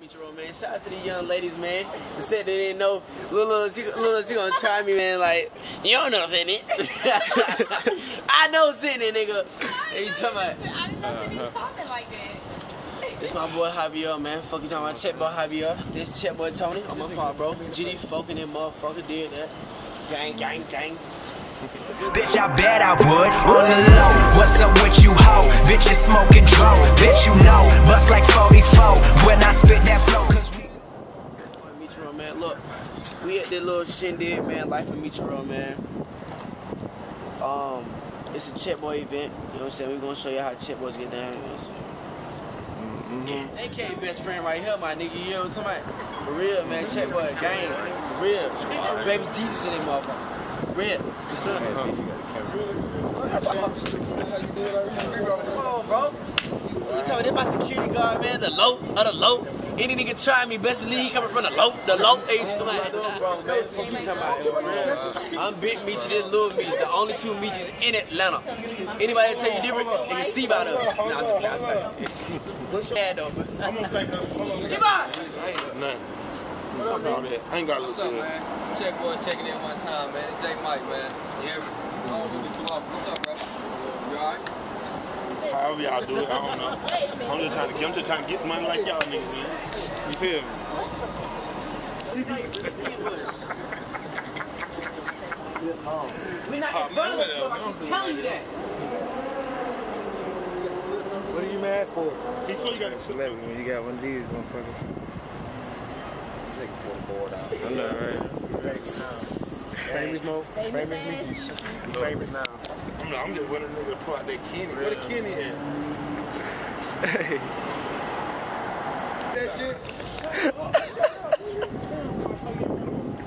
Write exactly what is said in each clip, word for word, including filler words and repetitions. Meechie Ro, man. Shout out to the young ladies, man. They said they didn't know. Lil, she, she gonna try me, man. Like, you don't know Sydney. I know Sydney, nigga. Hey, you talking about? I didn't know Sydney was popping like that. It's my boy Javier, man. Fuck you talking about chat boy Javier. This chat boy Tony. I'm a far, bro. G D fucking that motherfucker did that. Gang, gang, gang. Bitch, I bet I would. On the low, what's up with you, ho? Bitch, you smoking drone. Bitch, you know, bust like forty-four when I spit that flow. Cause we. Meechie Ro, man. Look, we at this little shindig, man. Life of Meechie Ro, man. Um, it's a Chet Boy event. You know what I'm saying? We're gonna show you how Chet Boys get down. You know what I'm saying? Mm-hmm. A K best friend right here, my nigga. You know what I'm talking about? For real, man. Chet Boy, gang. For real. Baby Jesus in that motherfucker. Red. Come on, bro. You told me this my security guard, man. The low, of the low. Any nigga try me, best believe he coming from the low, the low. I'm big Meechie, this little Meechie. The only two Meechies in Atlanta. Anybody that tell you different, they can see by them. Nah, I'm just kidding. I'm gonna think I'm What up, man? I ain't got What's up, man? Check boy checking in one time, man. Jake Mike, man. Yeah. What's up, bro? You all right? However y'all do it, I don't know. I'm just trying to get, I'm just trying to get money like y'all niggas, man. You feel me? We're not in front of each other. I can tell you that. What are you mad for? He's still got a celebrity when you got one of these motherfuckers. Take it for the board out. I know, right? Famous Mo. Famous Meechie. Famous now. I'm, not, I'm just winning a nigga to pull out that Kenny. Where the Kenny at? Hey. That shit? Shut up. Shut up.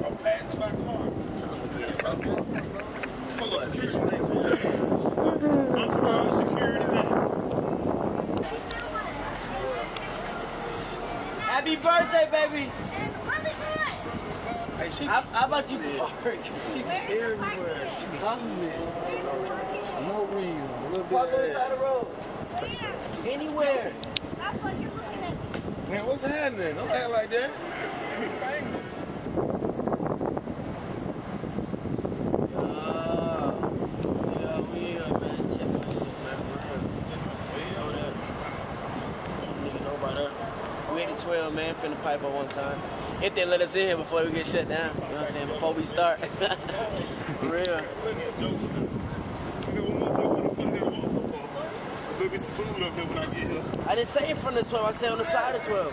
I'm bad to my car. Hold on. This one ain't I'm from security next. Happy birthday, baby. She, how, how about you park? She's everywhere. She be huh? No reason. A little bit Walk of that. The road. Where? Anywhere. That's what you're looking at me. Man, what's happening? Don't act like that. twelve, man, finna pipe up one time. If they let us in here before we get shut down, you know what I'm saying, before we start. For real. I didn't say in front of twelve, I said on the side of twelve.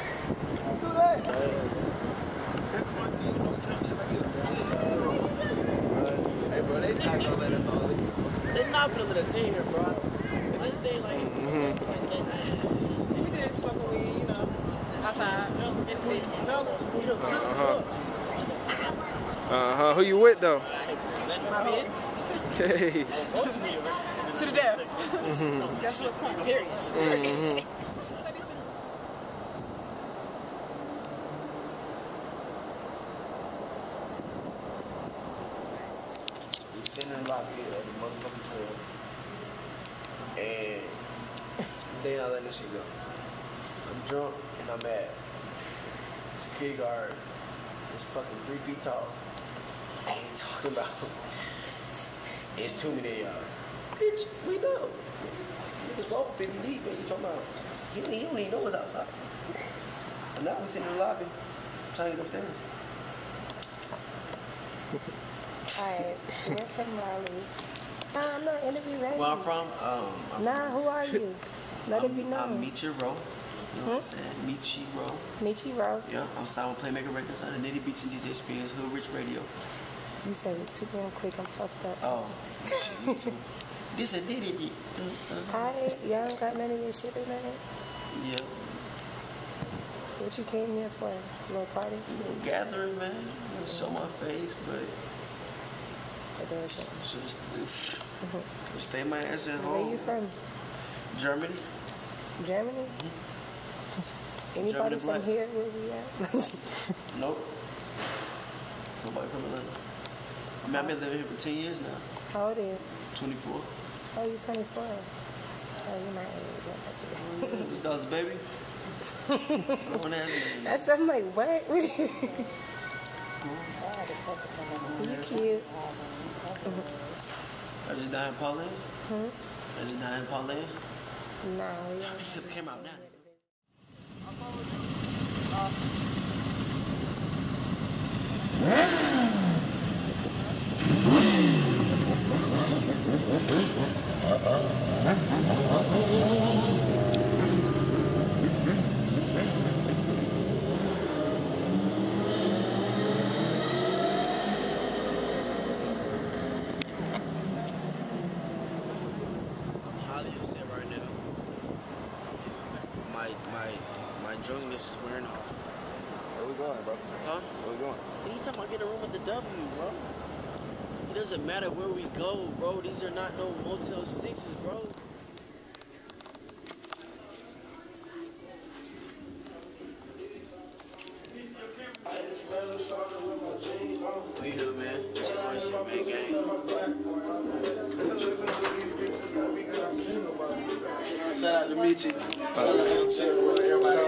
Hey, bro, they not gonna let us all in. They not gonna let us in here, bro. Let's stay like, we just fucking with, you know. Uh-huh. Uh-huh. Who you with though? Hey. To the death. Mm-hmm. That's what's called. Period. Mm-hmm. So we sitting in the lobby of the motherfucking toilet, and they not letting this shit go. I'm drunk and I'm mad. Security guard is fucking three feet tall. I ain't talking about him. It's too many y'all. Bitch, we know. Niggas walk fifty deep, but you talking about he don't, he don't even know what's outside. And now we sitting in the lobby trying to get things. Alright, we're from Raleigh. Nah, I'm not interview ready. Where I'm from? Um, I'm nah, from. Who are you? Let I'm, it be known. I'm Meechie Ro. You know what hmm? I'm saying? Meechie Ro. Meechie Ro. Yeah, I'm signed with Playmaker Records on the Nitty Beach and D J Experience, Hood Rich Radio. You said it too damn quick, I'm fucked up. Oh, shit, me too. This a Nitty Beat. I, y'all ain't got none of your shit in there? Yeah. What you came here for? A little party? A little gathering, man. Mm-hmm. Show my face, but... I don't show. Just, just mm-hmm. stay my ass at home. Where you from? Germany. Germany? Mm-hmm. Anybody from here where we at? Nope. Nobody from Atlanta. I mean, I've been living here for ten years now. How old are you? twenty-four. Oh, you're twenty-four. Oh, you're my age. That was a baby. That's what I'm like, what? You cute. I just died in Pauline? Hmm? I just died in Pauline? No. You should have came out now. This is wearing off. Where we going, bro? Huh? Where we going? Anytime I get a room at the W, bro. It doesn't matter where we go, bro. These are not no Motel sixes, bro. We here, man. Check gang. Shout out to Meechie. Shout out to everybody.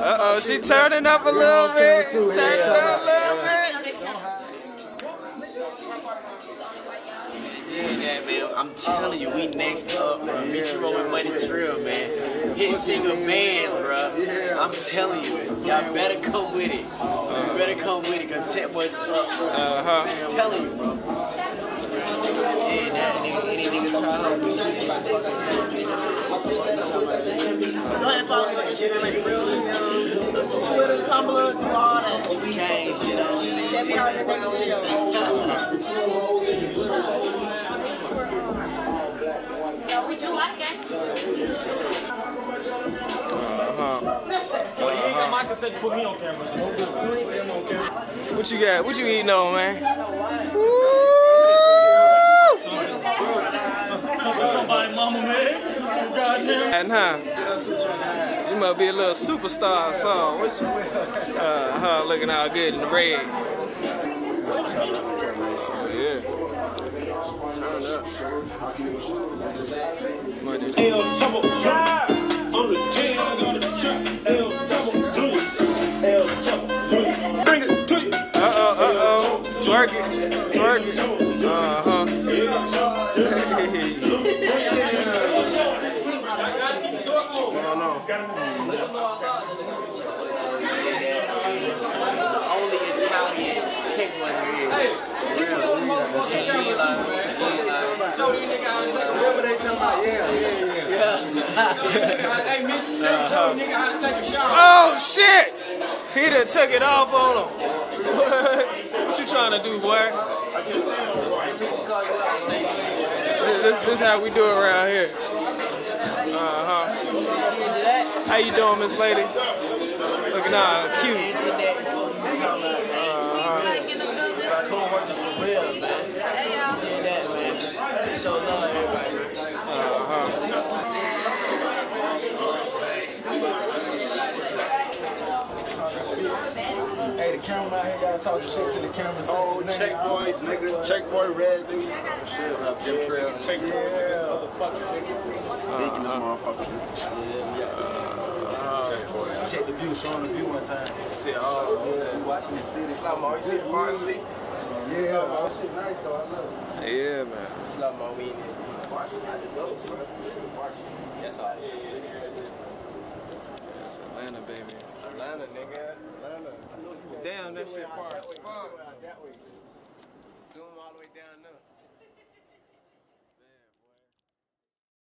Uh-oh, she turning up a little bit. Turning up a little bit. Yeah, yeah, man. I'm telling you, we next up, bro. Meechie Ro with Money Trill, man. Hit single bands, bro. I'm telling you, y'all better come with it. You better come with it, cause Tech was up, bro. Uh-huh. I'm telling you, bro. What you got? What you eating on, man? Woo! Somebody mama made. Goddamn. Huh? You must be a little superstar or something. What's your uh, huh, looking all good in the red. Uh oh, uh oh. Twerk it. Twerk it. Uh huh. Show these niggas how to take a whip when they tell out. Yeah, yeah, yeah. Hey, Mister Tim, show nigga how to take a shower. Oh, shit! He done took it off on him. What you trying to do, boy? This, this is how we do it around here. Uh-huh. How you doing, Miss Lady? Looking all cute. So love everybody. Uh-huh. Hey, the camera out here, gotta talk shit to the camera. Oh, check boys, nigga. Check boy red, nigga. Shit, up Jim Trail. Check boy. Thinking this motherfucker. Check the view, showing the view one time. Shit, oh, yeah. Watching the city. Slime all you see parsley. Yeah, man. Shit nice though, I love it. Yeah, man. Slime all we in it. That's all. Yeah, yeah, yeah. That's Atlanta, baby. Atlanta, nigga. Atlanta. Damn, that shit far. That way. Zoom all the way down there.